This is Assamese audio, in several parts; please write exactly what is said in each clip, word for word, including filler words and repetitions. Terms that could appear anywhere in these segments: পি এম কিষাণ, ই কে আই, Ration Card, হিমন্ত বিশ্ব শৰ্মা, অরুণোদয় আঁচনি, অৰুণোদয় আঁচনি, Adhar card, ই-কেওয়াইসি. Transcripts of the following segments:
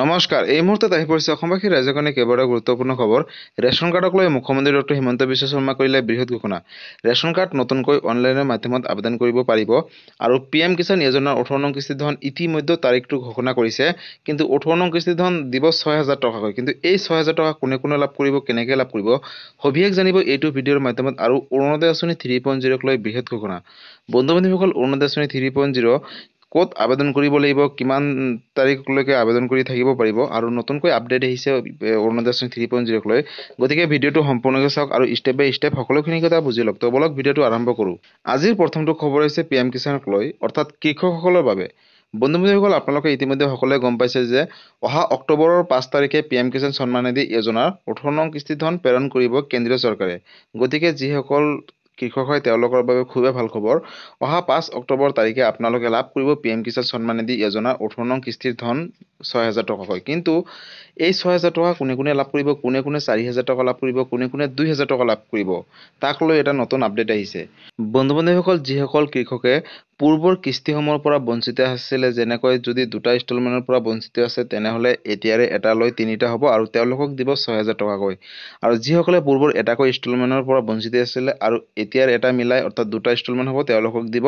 নমস্কাৰ, এই মুহূৰ্তত আহি পৰিছে অসমবাসীৰ ৰাইজৰ কাৰণে কেইবাটাও গুৰুত্বপূৰ্ণ খবৰ। ৰেচন কাৰ্ডক লৈ মুখ্যমন্ত্ৰী ডক্টৰ হিমন্ত বিশ্ব শৰ্মা কৰিলে বৃহৎ ঘোষণা। ৰেচন কাৰ্ড নতুনকৈ অনলাইনৰ মাধ্যমত আবেদন কৰিব পাৰিব আৰু পি এম কিষাণ যোজনাৰ ওঠৰ নং কিস্তি ধন ইতিমধ্যে তাৰিখটো ঘোষণা কৰিছে। কিন্তু ওঠৰ নং কিস্তি ধন দিব ছয় হাজাৰ টকাকৈ। কিন্তু এই ছয় হাজাৰ টকা কোনে কোনে লাভ কৰিব, কেনেকৈ লাভ কৰিব, সবিশেষ জানিব এইটো ভিডিঅ'ৰ মাধ্যমত। আৰু অৰুণোদয় আঁচনি থ্ৰী পইণ্ট জিৰ'ক লৈ বৃহৎ ঘোষণা। বন্ধু বান্ধৱীসকল, অৰুণোদয় আঁচনি থ্ৰী পইণ্ট জিৰ' ক'ত আবেদন কৰিব লাগিব, কিমান তাৰিখলৈকে আবেদন কৰি থাকিব পাৰিব আৰু নতুনকৈ আপডেট আহিছে অৰুণোদয় আঁচনি থ্ৰী পইণ্ট জিৰ'ক লৈ। গতিকে ভিডিঅ'টো সম্পূৰ্ণকৈ চাওক আৰু ষ্টেপ বাই ষ্টেপ সকলোখিনি কথা বুজি লওক। তো বলক ভিডিঅ'টো আৰম্ভ কৰোঁ। আজিৰ প্ৰথমটো খবৰ হৈছে পি এম কিষাণক লৈ, অৰ্থাৎ কৃষকসকলৰ বাবে। বন্ধু বান্ধৱীসকল, আপোনালোকে ইতিমধ্যে সকলোৱে গম পাইছে যে অহা অক্টোবৰৰ পাঁচ তাৰিখে পি এম কিষাণ সন্মান নিধি যোজনাৰ ওঠৰ নং কিস্তি ধন প্ৰেৰণ কৰিব কেন্দ্ৰীয় চৰকাৰে। গতিকে যিসকল কৃষক হয় তেওঁলোকৰ বাবে খুবেই ভাল খবৰ। অহা পাঁচ অক্টোবৰ তাৰিখে আপোনালোকে লাভ কৰিব পি এম কিষাণ সন্মান নিধি যোজনাৰ ওঠৰ নং কিস্তিৰ ধন ছয় হাজাৰ টকাকৈ। কিন্তু এই ছয় হাজাৰ টকা কোনে কোনে লাভ কৰিব, কোনে কোনে চাৰি হাজাৰ টকা লাভ কৰিব, কোনে কোনে দুই হাজাৰ টকা লাভ কৰিব, তাক লৈ এটা নতুন আপডেট আহিছে। বন্ধু বান্ধৱীসকল, যিসকল কৃষকে পূৰ্বৰ কিস্তিসমূহৰ পৰা বঞ্চিত আছিলে, যেনেকৈ যদি দুটা ইনষ্টলমেণ্টৰ পৰা বঞ্চিত আছে তেনেহ'লে এতিয়াৰে এটা লৈ তিনিটা হ'ব আৰু তেওঁলোকক দিব ছয় হাজাৰ টকাকৈ। আৰু যিসকলে পূৰ্বৰ এটাকৈ ইনষ্টলমেণ্টৰ পৰা বঞ্চিত আছিলে আৰু এতিয়াৰ এটা মিলাই অৰ্থাৎ দুটা ইনষ্টলমেণ্ট হ'ব, তেওঁলোকক দিব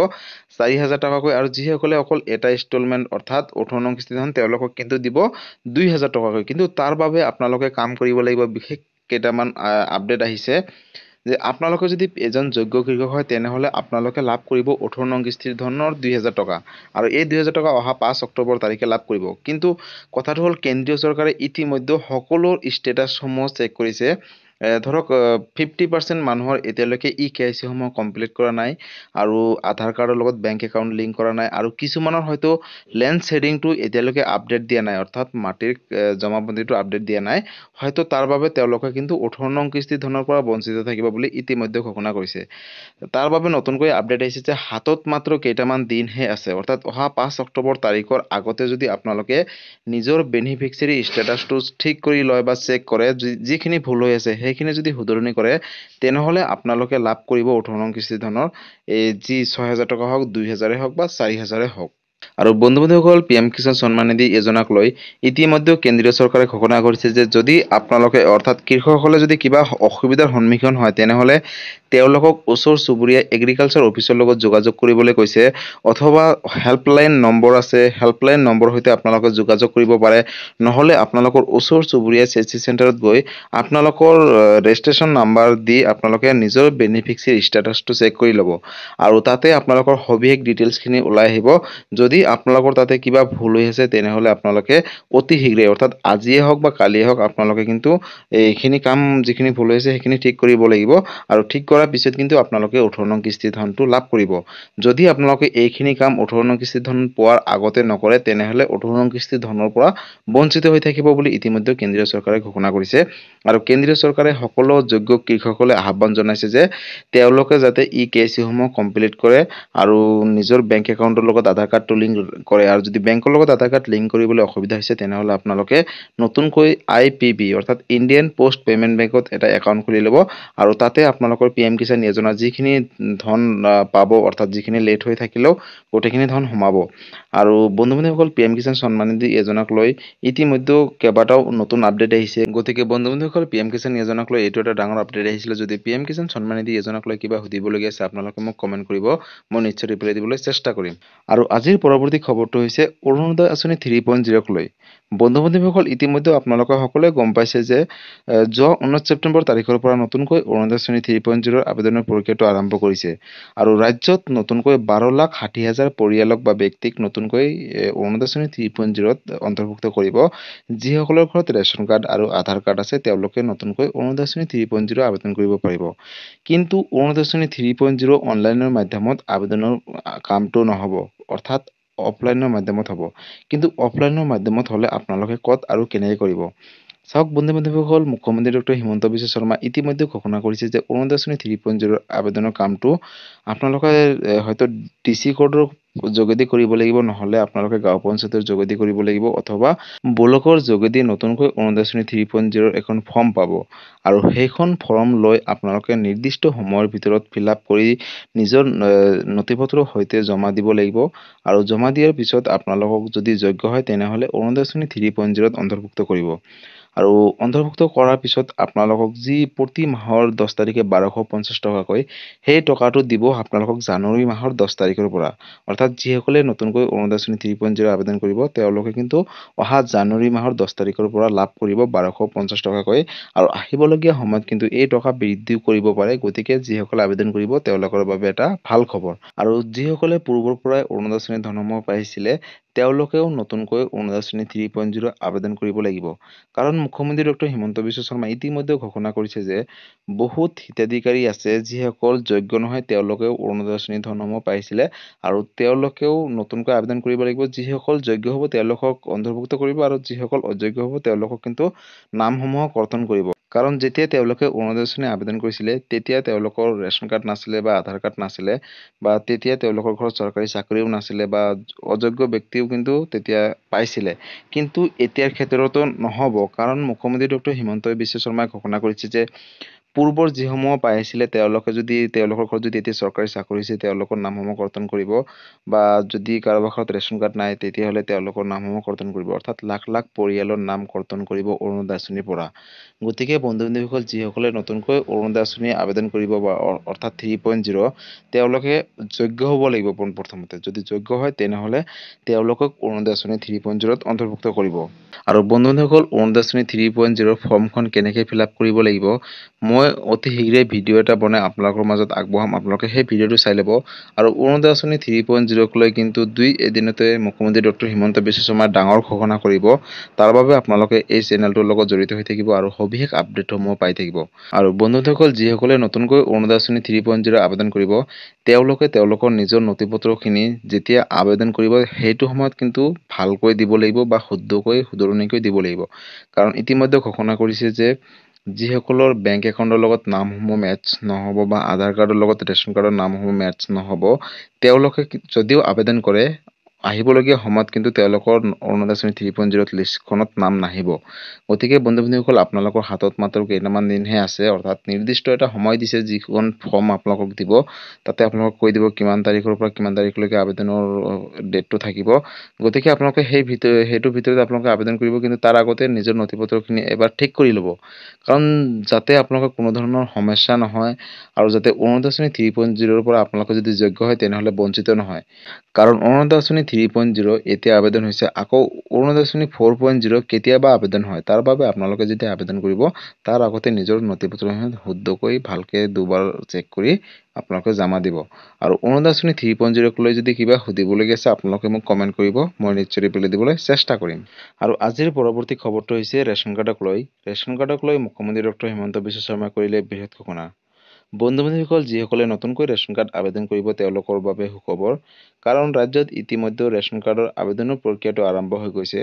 চাৰি হাজাৰ টকাকৈ। আৰু যিসকলে অকল এটা ইনষ্টলমেণ্ট অৰ্থাৎ ওঠৰ নং কিস্তি ধন তেওঁলোকক কিন্তু দিব দুই হাজাৰ টকাকৈ। কিন্তু তাৰ বাবে আপোনালোকে কাম কৰিব লাগিব। বিশেষ কেইটামান আপডেট আহিছে যে আপোনালোকে যদি এজন যোগ্য কৃষক হয় তেনেহ'লে আপোনালোকে লাভ কৰিব ওঠৰ নং কিস্তিৰ ধনৰ দুই হাজাৰ টকা আৰু এই দুই হাজাৰ টকা অহা পাঁচ অক্টোবৰ তাৰিখে লাভ কৰিব। কিন্তু কথাটো হ'ল কেন্দ্ৰীয় চৰকাৰে ইতিমধ্যে সকলো ষ্টেটাছসমূহ চেক কৰিছে। ধৰক ফিফটি পাৰ্চেণ্ট মানুহৰ এতিয়ালৈকে ই কে আই চিসমূহ কমপ্লিট কৰা নাই আৰু আধাৰ কাৰ্ডৰ লগত বেংক একাউণ্ট লিংক কৰা নাই আৰু কিছুমানৰ হয়তো লেণ্ড শ্বেডিংটো এতিয়ালৈকে আপডেট দিয়া নাই অৰ্থাৎ মাটিৰ জমাবন্দীটো আপডেট দিয়া নাই, হয়তো তাৰ বাবে তেওঁলোকে কিন্তু ওঠৰ নং কিস্তি ধনৰ পৰা বঞ্চিত থাকিব বুলি ইতিমধ্যে ঘোষণা কৰিছে। তাৰ বাবে নতুনকৈ আপডেট আহিছে যে হাতত মাত্ৰ কেইটামান দিনহে আছে, অৰ্থাৎ অহা পাঁচ অক্টোবৰ তাৰিখৰ আগতে যদি আপোনালোকে নিজৰ বেনিফিচিয়াৰী ষ্টেটাছটো ঠিক কৰি লয় বা চেক কৰে, যিখিনি ভুল হৈ আছে সেইখিনি যদি শুধৰণি কৰে তেনেহ'লে আপোনালোকে লাভ কৰিব ওঠৰ নং কিস্তি ধনৰ এই যি ছয় হাজাৰ টকা হওক, দুই হাজাৰে হওক বা চাৰি হাজাৰে হওক। আৰু বন্ধু বান্ধৱীসকল, পি এম কিষাণ সন্মান নিধি যোজনাক লৈ ইতিমধ্যে কেন্দ্ৰীয় চৰকাৰে ঘোষণা কৰিছে যে যদি আপোনালোকে অৰ্থাৎ কৃষকসকলে যদি কিবা অসুবিধাৰ সন্মুখীন হয় তেনেহ'লে তেওঁলোকক ওচৰ চুবুৰীয়া এগ্ৰিকালচাৰ অফিচৰ লগত যোগাযোগ কৰিবলৈ কৈছে অথবা হেল্পলাইন নম্বৰ আছে, হেল্পলাইন নম্বৰৰ সৈতে আপোনালোকে যোগাযোগ কৰিব পাৰে। নহ'লে আপোনালোকৰ ওচৰ চুবুৰীয়া চি চি চেণ্টাৰত গৈ আপোনালোকৰ ৰেজিষ্ট্ৰেশ্যন নাম্বাৰ দি আপোনালোকে নিজৰ বেনিফিচিয়াৰী ষ্টেটাছটো চেক কৰি ল'ব আৰু তাতে আপোনালোকৰ সবিশেষ ডিটেইলছখিনি ওলাই আহিব। যদি আপোনালোকৰ তাতে কিবা ভুল হৈ আছে তেনেহ'লে আপোনালোকে অতি শীঘ্ৰে অৰ্থাৎ আজিয়ে হওক বা কালিয়ে হওক আপোনালোকে কিন্তু এইখিনি কাম যিখিনি ভুল হৈছে সেইখিনি ঠিক কৰিব লাগিব আৰু ঠিক কৰাৰ পিছত কিন্তু আপোনালোকে ওঠৰ নং কিস্তি ধনটো লাভ কৰিব। যদি আপোনালোকে এইখিনি কাম ওঠৰ নং কিস্তি ধন পোৱাৰ আগতে নকৰে তেনেহ'লে ওঠৰ নং কিস্তি ধনৰ পৰা বঞ্চিত হৈ থাকিব বুলি ইতিমধ্যে কেন্দ্ৰীয় চৰকাৰে ঘোষণা কৰিছে। আৰু কেন্দ্ৰীয় চৰকাৰে সকলো যোগ্য কৃষকসকলে আহ্বান জনাইছে যে তেওঁলোকে যাতে ই কে চিসমূহ কমপ্লিট কৰে আৰু নিজৰ বেংক একাউণ্টৰ লগত আধাৰ কাৰ্ডটো লিংক কৰে। আৰু যদি বেংকৰ লগত আধাৰ কাৰ্ড লিংক কৰিবলৈ অসুবিধা হৈছে তেনেহ'লে আপোনালোকে নতুনকৈ আই পি বি অৰ্থাৎ ইণ্ডিয়ান পোষ্ট পেমেণ্ট বেংকত এটা একাউণ্ট খুলি ল'ব আৰু তাতে আপোনালোকৰ পি এম কিষাণ যোজনাৰ যিখিনি ধন পাব অৰ্থাৎ যিখিনি লেট হৈ থাকিলেও গোটেইখিনি ধন সোমাব। আৰু বন্ধু বান্ধৱীসকল, পি এম কিষাণ সন্মান নিধি যোজনাক লৈ ইতিমধ্যে কেইবাটাও নতুন আপডেট আহিছে। গতিকে বন্ধু বান্ধৱীসকল, পি এম কিষাণ যোজনাক লৈ এইটো এটা ডাঙৰ আপডেট আহিছিলে। যদি পি এম কিষাণ সন্মান নিধি যোজনাক লৈ কিবা সুধিবলগীয়া আছে আপোনালোকে মোক কমেণ্ট কৰিব, মই নিশ্চয় ৰিপ্লাই দিবলৈ চেষ্টা কৰিম। আৰু আজিৰ পৰৱৰ্তী খবৰটো হৈছে অৰুণোদয় আঁচনি থ্ৰী পইণ্ট জিৰ'ক লৈ। বন্ধু বান্ধৱীসকল, ইতিমধ্যে আপোনালোকে সকলোৱে গম পাইছে যে যোৱা ঊনৈছ ছেপ্টেম্বৰ তাৰিখৰ পৰা নতুনকৈ অৰুণোদয় আঁচনি থ্ৰী পইণ্ট জিৰ'ৰ আবেদনৰ প্ৰক্ৰিয়াটো আৰম্ভ কৰিছে। আৰু ৰাজ্যত নতুনকৈ বাৰ লাখ ষাঠি হাজাৰ পৰিয়ালক বা ব্যক্তিক নতুনকৈ অৰুণোদয় আঁচনি থ্ৰী পইণ্ট জিৰ'ত অন্তৰ্ভুক্ত কৰিব। যিসকলৰ ঘৰত ৰেচন কাৰ্ড আৰু আধাৰ কাৰ্ড আছে তেওঁলোকে নতুনকৈ অৰুণোদয় আঁচনি থ্ৰী পইণ্ট জিৰ' আবেদন কৰিব পাৰিব। কিন্তু অৰুণোদয় আঁচনি থ্ৰী পইণ্ট জিৰ' অনলাইনৰ মাধ্যমত আবেদনৰ কামটো নহ'ব, অৰ্থাৎ অফলাইনৰ মাধ্যমত হ'ব। কিন্তু অফলাইনৰ মাধ্যমত হ'লে আপোনালোকে ক'ত আৰু কেনেকৈ কৰিব চাওক বন্ধু বান্ধৱীসকল, মুখ্যমন্ত্ৰী ডক্টৰ হিমন্ত বিশ্ব শৰ্মা ইতিমধ্যে ঘোষণা কৰিছে যে অৰুণোদয় আঁচনি থ্ৰী পইণ্ট জিৰ' আবেদনৰ কামটো আপোনালোকে হয়তো ডি চি কৰ্ডৰ যোগেদি কৰিব লাগিব, নহ'লে আপোনালোকে গাঁও পঞ্চায়তৰ যোগেদি কৰিব লাগিব, অথবা ব্লকৰ যোগেদি নতুনকৈ অৰুণোদয় আঁচনি থ্ৰী পইণ্ট জিৰ'ৰ এখন ফৰ্ম পাব। আৰু সেইখন ফৰ্ম লৈ আপোনালোকে নিৰ্দিষ্ট সময়ৰ ভিতৰত ফিল আপ কৰি নিজৰ নথি পত্ৰৰ সৈতে জমা দিব লাগিব। আৰু জমা দিয়াৰ পিছত আপোনালোকক যদি যোগ্য হয় তেনেহ'লে অৰুণোদয় আঁচনি থ্ৰী পইণ্ট জিৰ'ত অন্তৰ্ভুক্ত কৰিব। আৰু অন্তৰ্ভুক্ত কৰাৰ পিছত আপোনালোকক যি প্ৰতি মাহৰ দহ তাৰিখে বাৰশ পঞ্চাছ টকাকৈ সেই টকাটো দিব আপোনালোকক জানুৱাৰী মাহৰ দহ তাৰিখৰ পৰা। অৰ্থাৎ যিসকলে নতুনকৈ অৰুণোদয় আঁচনি থ্ৰী পইণ্ট জিৰ' আবেদন কৰিব তেওঁলোকে কিন্তু অহা জানুৱাৰী মাহৰ দহ তাৰিখৰ পৰা লাভ কৰিব বাৰশ পঞ্চাছ টকাকৈ। আৰু আহিবলগীয়া সময়ত কিন্তু এই টকা বৃদ্ধি কৰিব পাৰে, গতিকে যিসকলে আবেদন কৰিব তেওঁলোকৰ বাবে এটা ভাল খবৰ। আৰু যিসকলে পূৰ্বৰ পৰাই অৰুণোদয় আঁচনি ধনসমূহ পাইছিলে তেওঁলোকেও নতুনকৈ অৰুণোদয় আঁচনি থ্ৰী পইণ্ট জিৰ' আবেদন কৰিব লাগিব। কাৰণ মুখ্যমন্ত্ৰী ডক্টৰ হিমন্ত বিশ্ব শৰ্মা ইতিমধ্যে ঘোষণা কৰিছে যে বহুত হিতাধিকাৰী আছে যিসকল যোগ্য নহয়, তেওঁলোকেও অৰুণোদয় আঁচনি ধনসমূহ পাইছিলে আৰু তেওঁলোকেও নতুনকৈ আবেদন কৰিব লাগিব। যিসকল যোগ্য হ'ব তেওঁলোকক অন্তৰ্ভুক্ত কৰিব আৰু যিসকল অযোগ্য হ'ব তেওঁলোকক কিন্তু নামসমূহ কৰ্তন কৰিব। কাৰণ যেতিয়া তেওঁলোকে অৰুণোদয় আঁচনি আবেদন কৰিছিলে তেতিয়া তেওঁলোকৰ ৰেচন কাৰ্ড নাছিলে বা আধাৰ কাৰ্ড নাছিলে, বা তেতিয়া তেওঁলোকৰ ঘৰত চৰকাৰী চাকৰিও নাছিলে, বা অযোগ্য ব্যক্তিও কিন্তু তেতিয়া পাইছিলে। কিন্তু এতিয়াৰ ক্ষেত্ৰতো নহ'ব, কাৰণ মুখ্যমন্ত্ৰী ডক্টৰ হিমন্ত বিশ্ব শৰ্মাই ঘোষণা কৰিছে যে পূৰ্বৰ যিসমূহ পাই আছিলে তেওঁলোকে যদি তেওঁলোকৰ ঘৰত যদি এতিয়া চৰকাৰী চাকৰি হৈছে তেওঁলোকৰ নামসমূহ কৰ্তন কৰিব, বা যদি কাৰোবাৰ ঘৰত ৰেচন কাৰ্ড নাই তেতিয়াহ'লে তেওঁলোকৰ নামসমূহ কৰ্তন কৰিব। অৰ্থাৎ লাখ লাখ পৰিয়ালৰ নাম কৰ্তন কৰিব অৰুণোদয় আঁচনিৰ পৰা। গতিকে বন্ধু বান্ধৱীসকল, যিসকলে নতুনকৈ অৰুণোদয় আঁচনি আবেদন কৰিব বা অৰ্থাৎ থ্ৰী পইণ্ট জিৰ' তেওঁলোকে যোগ্য হ'ব লাগিব পোনপ্ৰথমতে। যদি যোগ্য হয় তেনেহ'লে তেওঁলোকক অৰুণোদয় আঁচনি থ্ৰী পইণ্ট জিৰ'ত অন্তৰ্ভুক্ত কৰিব। আৰু বন্ধু বান্ধৱীসকল, অৰুণোদয় আঁচনি থ্ৰী পইণ্ট জিৰ'ৰ ফৰ্মখন কেনেকৈ ফিল আপ কৰিব লাগিব মই মই অতি শীঘ্ৰে ভিডিঅ' এটা বনাই আপোনালোকৰ মাজত আগবঢ়াম, আপোনালোকে সেই ভিডিঅ'টো চাই ল'ব। আৰু অৰুণোদয় আঁচনি থ্ৰী পইণ্ট জিৰ'ক লৈ কিন্তু দুই এদিনতে মুখ্যমন্ত্ৰী ডক্টৰ হিমন্ত বিশ্ব শৰ্মাই ডাঙৰ ঘোষণা কৰিব, তাৰ বাবে আপোনালোকে এই চেনেলটোৰ লগত জড়িত হৈ থাকিব আৰু সবিশেষ আপডেটসমূহ পাই থাকিব। আৰু বন্ধুসকল, যিসকলে নতুনকৈ অৰুণোদয় আঁচনি থ্ৰী পইণ্ট জিৰ' আবেদন কৰিব তেওঁলোকে তেওঁলোকৰ নিজৰ নথি পত্ৰখিনি যেতিয়া আবেদন কৰিব সেইটো সময়ত কিন্তু ভালকৈ দিব লাগিব বা শুদ্ধকৈ শুধৰণিকৈ দিব লাগিব। কাৰণ ইতিমধ্যে ঘোষণা কৰিছে যে যিসকলৰ বেংক একাউণ্টৰ লগত নামসমূহ মেটছ নহ'ব বা আধাৰ কাৰ্ডৰ লগত ৰেচন কাৰ্ডৰ নামসমূহ মেটছ নহ'ব তেওঁলোকে যদিও আবেদন কৰে আহিবলগীয়া সময়ত কিন্তু তেওঁলোকৰ অৰুণোদয় আঁচনি থ্ৰী পইণ্ট জিৰ'ত লিষ্টখনত নাম নাহিব। গতিকে বন্ধু বান্ধৱীসকল, আপোনালোকৰ হাতত মাত্ৰ কেইটামান দিনহে আছে, অৰ্থাৎ নিৰ্দিষ্ট এটা সময় দিছে যিখন ফৰ্ম আপোনালোকক দিব তাতে আপোনালোকক কৈ দিব কিমান তাৰিখৰ পৰা কিমান তাৰিখলৈকে আবেদনৰ ডেটটো থাকিব। গতিকে আপোনালোকে সেই ভিতৰত সেইটোৰ ভিতৰত আপোনালোকে আবেদন কৰিব, কিন্তু তাৰ আগতে নিজৰ নথি পত্ৰখিনি এবাৰ ঠিক কৰি ল'ব, কাৰণ যাতে আপোনালোকৰ কোনো ধৰণৰ সমস্যা নহয় আৰু যাতে অৰুণোদয় আঁচনি থ্ৰী পইণ্ট জিৰ'ৰ পৰা আপোনালোকে যদি যোগ্য হয় তেনেহ'লে বঞ্চিত নহয়। কাৰণ অৰুণোদয় আঁচনি থ্ৰী পইণ্ট জিৰ' এতিয়া আবেদন হৈছে, আকৌ অৰুণোদয় আঁচনি ফ'ৰ পইণ্ট জিৰ' কেতিয়াবা আবেদন হয়, তাৰ বাবে আপোনালোকে যেতিয়া আবেদন কৰিব তাৰ আগতে নিজৰ নথি পত্ৰসমূহ শুদ্ধকৈ ভালকৈ দুবাৰ চেক কৰি আপোনালোকে জমা দিব। আৰু অৰুণোদয় আঁচনি থ্ৰী পইণ্ট জিৰ'ক লৈ যদি কিবা সুধিবলগীয়া আছে আপোনালোকে মোক কমেণ্ট কৰিব, মই নিশ্চয় ৰিপ্লাই দিবলৈ চেষ্টা কৰিম। আৰু আজিৰ পৰৱৰ্তী খবৰটো হৈছে ৰেচন কাৰ্ডক লৈ। ৰেচন কাৰ্ডক লৈ মুখ্যমন্ত্ৰী ডক্টৰ হিমন্ত বিশ্ব শৰ্মাই কৰিলে বৃহৎ ঘোষণা। বন্ধু বান্ধৱীসকল, যিসকলে নতুনকৈ ৰেচন কাৰ্ড আবেদন কৰিব তেওঁলোকৰ বাবে সুখবৰ, কাৰণ ৰাজ্যত ইতিমধ্যে ৰেচন কাৰ্ডৰ আবেদনৰ প্ৰক্ৰিয়াটো আৰম্ভ হৈ গৈছে।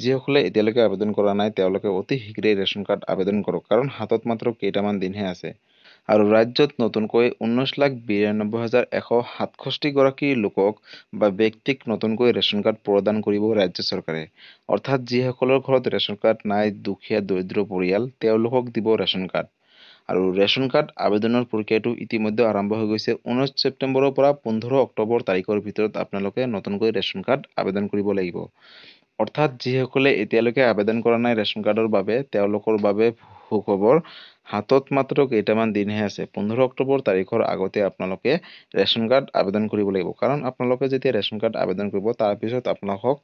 যিসকলে এতিয়ালৈকে আবেদন কৰা নাই তেওঁলোকে অতি শীঘ্ৰেই ৰেচন কাৰ্ড আবেদন কৰক, কাৰণ হাতত মাত্ৰ কেইটামান দিনহে আছে। আৰু ৰাজ্যত নতুনকৈ ঊনৈছ লাখ বিৰানব্বৈ হাজাৰ এশ সাতষষ্ঠিগৰাকী লোকক বা ব্যক্তিক নতুনকৈ ৰেচন কাৰ্ড প্ৰদান কৰিব ৰাজ্য চৰকাৰে। অৰ্থাৎ যিসকলৰ ঘৰত ৰেচন কাৰ্ড নাই, দুখীয়া দৰিদ্ৰ পৰিয়াল তেওঁলোকক দিব ৰেচন কাৰ্ড। আৰু ৰেচন কাৰ্ড আবেদনৰ প্ৰক্ৰিয়াটো ইতিমধ্যে আৰম্ভ হৈ গৈছে। ঊনৈছ ছেপ্টেম্বৰৰ পৰা পোন্ধৰ অক্টোবৰ তাৰিখৰ ভিতৰত আপোনালোকে নতুনকৈ ৰেচন কাৰ্ড আবেদন কৰিব লাগিব। অৰ্থাৎ যিসকলে এতিয়ালৈকে আবেদন কৰা নাই ৰেচন কাৰ্ডৰ বাবে তেওঁলোকৰ বাবে সুখবৰ, হাতত মাত্ৰ কেইটামান দিনহে আছে। পোন্ধৰ অক্টোবৰ তাৰিখৰ আগতে আপোনালোকে ৰেচন কাৰ্ড আবেদন কৰিব লাগিব, কাৰণ আপোনালোকে যেতিয়া ৰেচন কাৰ্ড আবেদন কৰিব তাৰপিছত আপোনালোকক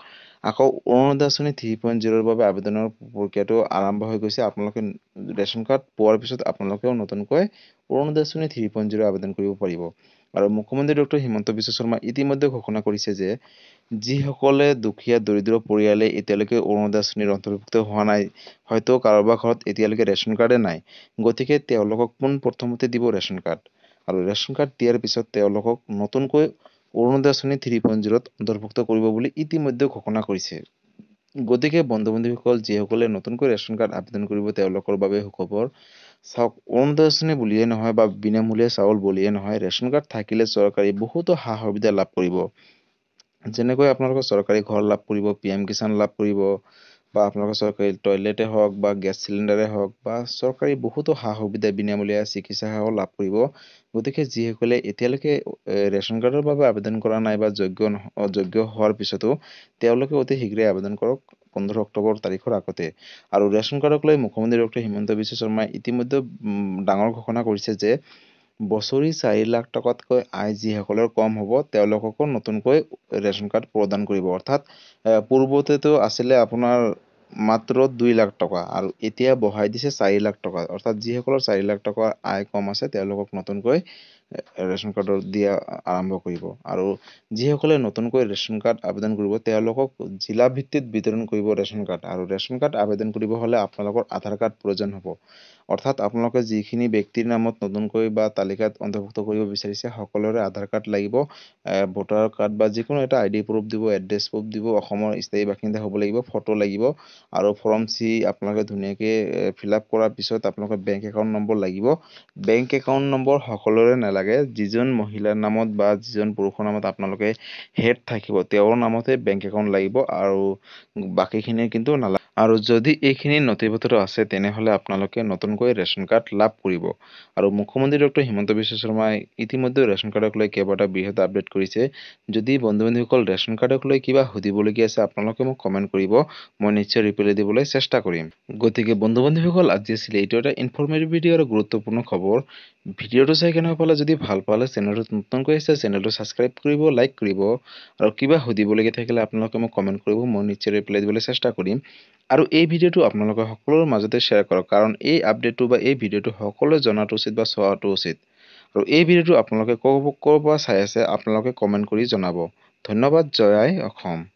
আকৌ অৰুণোদয় আঁচনি থ্ৰী পইণ্ট জিৰ'ৰ বাবে আবেদনৰ প্ৰক্ৰিয়াটো আৰম্ভ হৈ গৈছে। আপোনালোকে ৰেচন কাৰ্ড পোৱাৰ পিছত আপোনালোকেও নতুনকৈ অৰুণোদয় আঁচনি থ্ৰী পইণ্ট জিৰ' আবেদন কৰিব পাৰিব। আৰু মুখ্যমন্ত্ৰী ডক্টৰ হিমন্ত বিশ্ব শৰ্মা ইতিমধ্যে ঘোষণা কৰিছে যে যিসকলে দুখীয়া দৰিদ্ৰ পৰিয়ালে এতিয়ালৈকে অৰুণোদয় আঁচনিৰ অন্তৰ্ভুক্ত হোৱা নাই, হয়তো কাৰোবাৰ ঘৰত এতিয়ালৈকে ৰেচন কাৰ্ডে নাই, গতিকে তেওঁলোকক পোনপ্ৰথমতে দিব ৰেচন কাৰ্ড। আৰু ৰেচন কাৰ্ড দিয়াৰ পিছত তেওঁলোকক নতুনকৈ অৰুণোদয় আঁচনি থ্ৰী পইণ্ট জিৰ'ত অন্তৰ্ভুক্ত কৰিব বুলি ইতিমধ্যে ঘোষণা কৰিছে। গতিকে বন্ধুবান্ধীসকল যিসকলে নতুনকৈ ৰেচন কাৰ্ড আবেদন কৰিব তেওঁলোকৰ বাবে সুখবৰ। চাওক, অৰুণোদয় আঁচনি বুলিয়ে নহয় বা বিনামূলীয়া চাউল বুলিয়ে নহয়, ৰেচন কাৰ্ড থাকিলে চৰকাৰে বহুতো সা সুবিধা লাভ কৰিব। যেনেকৈ আপোনালোকৰ চৰকাৰী ঘৰ লাভ কৰিব, পি এম কিষাণ লাভ কৰিব, বা আপোনালোকৰ চৰকাৰী টয়লেটে হওক বা গেছ চিলিণ্ডাৰে হওক বা চৰকাৰী বহুতো সা সুবিধা বিনামূলীয়া চিকিৎসা সেৱাও লাভ কৰিব। গতিকে যিসকলে এতিয়ালৈকে ৰেচন কাৰ্ডৰ বাবে আবেদন কৰা নাই বা যোগ্য যোগ্য হোৱাৰ পিছতো তেওঁলোকে অতি শীঘ্ৰেই আবেদন কৰক পোন্ধৰ অক্টোবৰ তাৰিখৰ আগতে। আৰু ৰেচন কাৰ্ডক লৈ মুখ্যমন্ত্ৰী ডক্টৰ হিমন্ত বিশ্ব শৰ্মাই ইতিমধ্যে ডাঙৰ ঘোষণা কৰিছে যে বছৰি চাৰি লাখ টকাতকৈ আয় যিসকলৰ কম হ'ব তেওঁলোককো নতুনকৈ ৰেচন কাৰ্ড প্ৰদান কৰিব। অৰ্থাৎ পূৰ্বতেতো আছিলে আপোনাৰ মাত্ৰ দুই লাখ টকা আৰু এতিয়া বঢ়াই দিছে চাৰি লাখ টকা। অৰ্থাৎ যিসকলৰ চাৰি লাখ টকাৰ আয় কম আছে তেওঁলোকক নতুনকৈ ৰেচন কাৰ্ডৰ দিয়া আৰম্ভ কৰিব। আৰু যিসকলে নতুনকৈ ৰেচন কাৰ্ড আবেদন কৰিব তেওঁলোকক জিলা ভিত্তিত বিতৰণ কৰিব ৰেচন কাৰ্ড। আৰু ৰেচন কাৰ্ড আবেদন কৰিব হ'লে আপোনালোকৰ আধাৰ কাৰ্ড প্ৰয়োজন হ'ব। অৰ্থাৎ আপোনালোকে যিখিনি ব্যক্তিৰ নামত নতুনকৈ বা তালিকাত অন্তৰ্ভুক্ত কৰিব বিচাৰিছে সকলোৰে আধাৰ কাৰ্ড লাগিব, ভোটাৰ কাৰ্ড বা যিকোনো এটা আই ডি প্ৰুফ দিব, এড্ৰেছ প্ৰুফ দিব, অসমৰ স্থায়ী বাসিন্দা হ'ব লাগিব, ফটো লাগিব। আৰু ফৰ্ম চি আপোনালোকে ধুনীয়াকৈ ফিল আপ কৰাৰ পিছত আপোনালোকে বেংক একাউণ্ট নম্বৰ লাগিব। বেংক একাউণ্ট নম্বৰ সকলোৰে নালাগে, যিজন মহিলাৰ নামত বা যিজন পুৰুষৰ নামত আপোনালোকে হেড থাকিব তেওঁৰ নামতে বেংক একাউণ্ট লাগিব আৰু বাকীখিনিয়ে কিন্তু নালাগে। আৰু যদি এইখিনি নথিপত্ৰ আছে তেনেহ'লে আপোনালোকে নতুনকৈ ৰেচন কাৰ্ড লাভ কৰিব। আৰু মুখ্যমন্ত্ৰী ডক্টৰ হিমন্ত বিশ্ব শৰ্মাই ইতিমধ্যে ৰেচন কাৰ্ডক লৈ কেইবাটা বৃহৎ আপডেট কৰিছে। যদি বন্ধু বান্ধীসকল ৰেচন কাৰ্ডক লৈ কিবা সুধিবলগীয়া আছে আপোনালোকে মোক কমেণ্ট কৰিব, মই নিশ্চয় ৰিপ্লাই দিবলৈ চেষ্টা কৰিম। গতিকে বন্ধু বান্ধীসকল, আজি আছিলে এইটো এটা ইনফৰ্মেটিভ ভিডিঅ' আৰু গুৰুত্বপূৰ্ণ খবৰ। ভিডিঅ'টো চাই কেনে পালে, যদি ভাল পালে চেনেলটোত নতুনকৈ আছে চেনেলটো ছাবস্ক্ৰাইব কৰিব, লাইক কৰিব। আৰু কিবা সুধিবলগীয়া থাকিলে আপোনালোকে মোক কমেণ্ট কৰিব, মই নিশ্চয় ৰিপ্লাই দিবলৈ চেষ্টা কৰিম। আৰু এই ভিডিঅ'টো আপোনালোকে সকলোৰে মাজতে শ্বেয়াৰ কৰক, কাৰণ এই আপডেটটো বা এই ভিডিঅ'টো সকলোৱে জনাটো উচিত বা চোৱাটো উচিত। আৰু এই ভিডিঅ'টো আপোনালোকে ক'ৰ পৰা চাই আছে আপোনালোকে কমেণ্ট কৰি জনাব। ধন্যবাদ। জয় আই অসম।